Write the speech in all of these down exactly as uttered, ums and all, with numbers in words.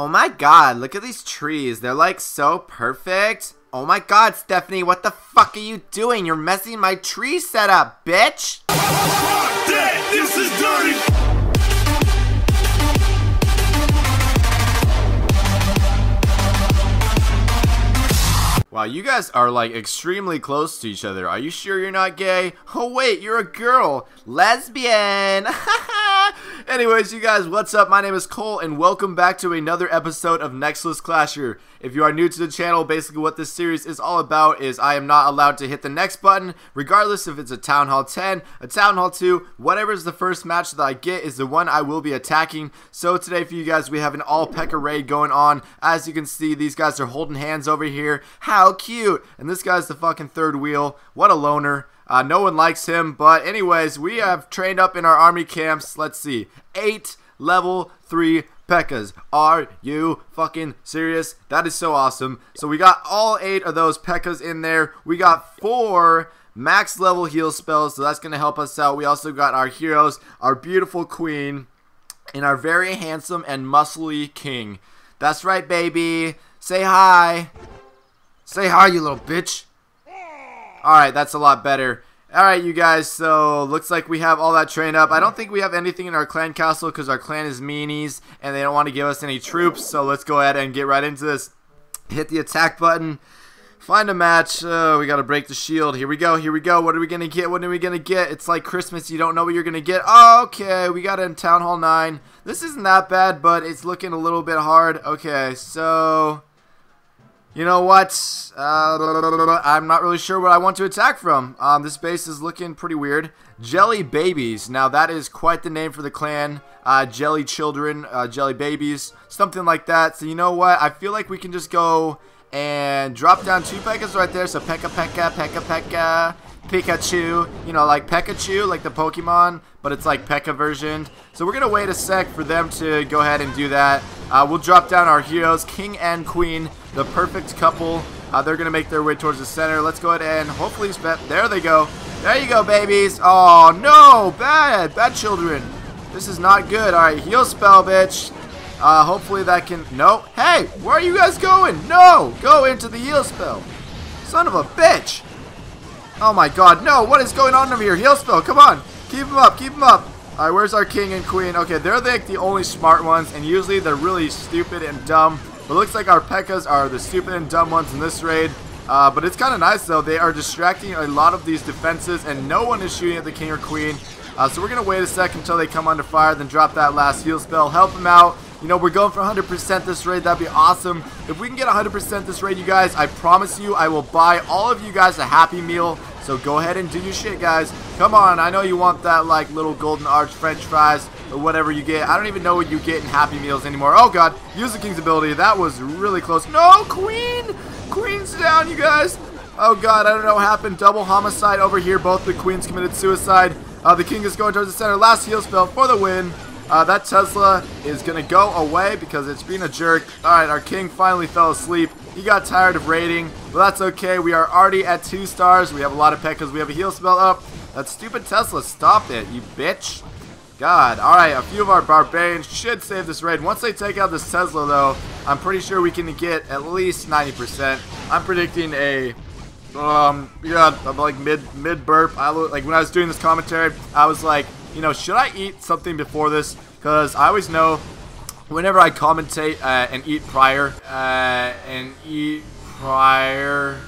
Oh my god, look at these trees. They're like so perfect. Oh my god, Stephanie, what the fuck are you doing? You're messing my tree setup, bitch! Fuck that! This is dirty! Wow, you guys are like extremely close to each other. Are you sure you're not gay? Oh wait, you're a girl. Lesbian. Anyways, you guys, what's up? My name is Cole and welcome back to another episode of Nextless Clasher. If you are new to the channel, basically what this series is all about is I am not allowed to hit the next button, regardless if it's a Town Hall ten, a Town Hall two, whatever is the first match that I get is the one I will be attacking. So today for you guys, we have an all P E K K A raid going on. As you can see, these guys are holding hands over here. How cute! And this guy's the fucking third wheel. What a loner. Uh, no one likes him, but anyways, we have trained up in our army camps, let's see, eight level three P E K K A s. Are you fucking serious? That is so awesome. So we got all eight of those P E K K A s in there. We got four max level heal spells, so that's going to help us out. We also got our heroes, our beautiful queen, and our very handsome and muscly king. That's right, baby. Say hi. Say hi, you little bitch. Alright, that's a lot better. Alright, you guys, so looks like we have all that trained up. I don't think we have anything in our clan castle because our clan is meanies and they don't want to give us any troops. So let's go ahead and get right into this. Hit the attack button. Find a match. Uh, we got to break the shield. Here we go. Here we go. What are we going to get? What are we going to get? It's like Christmas. You don't know what you're going to get. Oh, okay, we got in Town Hall nine. This isn't that bad, but it's looking a little bit hard. Okay, so... You know what, uh, I'm not really sure what I want to attack from. Um, this base is looking pretty weird. Jelly Babies, now that is quite the name for the clan. Uh, jelly Children, uh, Jelly Babies, something like that. So you know what, I feel like we can just go and drop down two P E K K A s right there. So P E K K A, P E K K A, P E K K A, P E K K A, Pikachu. You know, like Pikachu, like the Pokemon, but it's like P E K K A version. So we're going to wait a sec for them to go ahead and do that. Uh, we'll drop down our heroes, King and Queen. The perfect couple. Uh, they're going to make their way towards the center. Let's go ahead and hopefully... There they go. There you go, babies. Oh, no. Bad. Bad children. This is not good. All right. Heal spell, bitch. Uh, hopefully that can... No. Hey, where are you guys going? No. Go into the heal spell. Son of a bitch. Oh, my God. No. What is going on over here? Heal spell. Come on. Keep him up. Keep him up. All right. Where's our king and queen? Okay. They're like the only smart ones, and usually they're really stupid and dumb. But it looks like our P E K K A s are the stupid and dumb ones in this raid. Uh, but it's kind of nice, though. They are distracting a lot of these defenses, and no one is shooting at the king or queen. Uh, so we're going to wait a sec until they come under fire, then drop that last heal spell. Help them out. You know, we're going for one hundred percent this raid. That'd be awesome. If we can get one hundred percent this raid, you guys, I promise you I will buy all of you guys a Happy Meal. So go ahead and do your shit, guys. Come on. I know you want that, like, little golden arch french fries. Or whatever you get. I don't even know what you get in Happy Meals anymore. Oh god, use the king's ability. That was really close. No, queen! Queen's down, you guys. Oh god, I don't know what happened. Double homicide over here. Both the queens committed suicide. Uh, the king is going towards the center. Last heal spell for the win. Uh, that Tesla is going to go away because it's being a jerk. Alright, our king finally fell asleep. He got tired of raiding. But that's okay. We are already at two stars. We have a lot of P E K K A s. We have a heal spell up. That stupid Tesla stopped it, you bitch. God, alright, a few of our Barbarians should save this raid. Once they take out this Tesla, though, I'm pretty sure we can get at least ninety percent. I'm predicting a, um, yeah, I'm like mid, mid-burp. I like, when I was doing this commentary, I was like, you know, should I eat something before this? Because I always know, whenever I commentate uh, and eat prior, uh, and eat prior...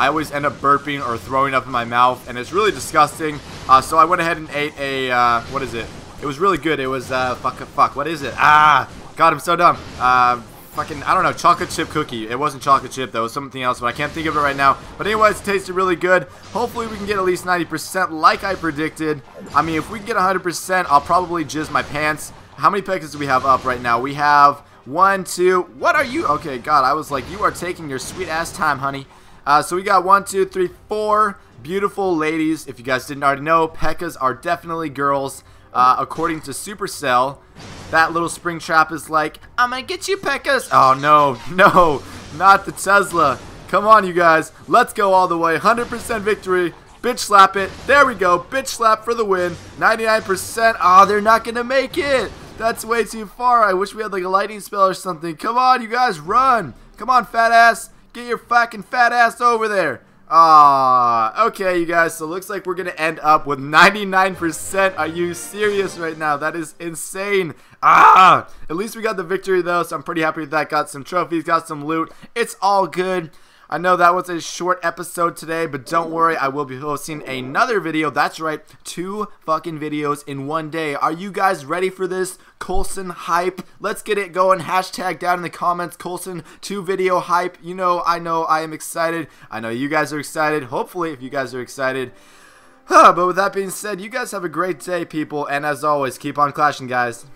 I always end up burping or throwing up in my mouth, and it's really disgusting. Uh, so I went ahead and ate a, uh, what is it? It was really good. It was, uh, fuck, fuck, what is it? Ah, God, I'm so dumb. Uh, fucking, I don't know, chocolate chip cookie. It wasn't chocolate chip, though. It was something else, but I can't think of it right now. But anyways, it tasted really good. Hopefully, we can get at least ninety percent like I predicted. I mean, if we can get one hundred percent, I'll probably jizz my pants. How many P E K K A s do we have up right now? We have one, two, what are you? Okay, God, I was like, you are taking your sweet ass time, honey. Uh, so we got one, two, three, four beautiful ladies. If you guys didn't already know, P E K K A s are definitely girls, uh, according to Supercell. That little spring trap is like, I'm gonna get you, P E K K A s. Oh no, no, not the Tesla. Come on, you guys, let's go all the way. one hundred percent victory. Bitch slap it. There we go. Bitch slap for the win. ninety-nine percent. Oh, they're not gonna make it. That's way too far. I wish we had like a lightning spell or something. Come on, you guys, run. Come on, fat ass. Get your fucking fat ass over there. Ah, okay, you guys. So looks like we're gonna end up with ninety-nine percent. Are you serious right now? That is insane. Ah, at least we got the victory though, so I'm pretty happy with that. Got some trophies, got some loot. It's all good. I know that was a short episode today, but don't worry, I will be posting another video. That's right, two fucking videos in one day. Are you guys ready for this Coulson hype? Let's get it going. Hashtag down in the comments, Coulson two video hype. You know, I know I am excited. I know you guys are excited. Hopefully, if you guys are excited. But with that being said, you guys have a great day, people. And as always, keep on clashing, guys.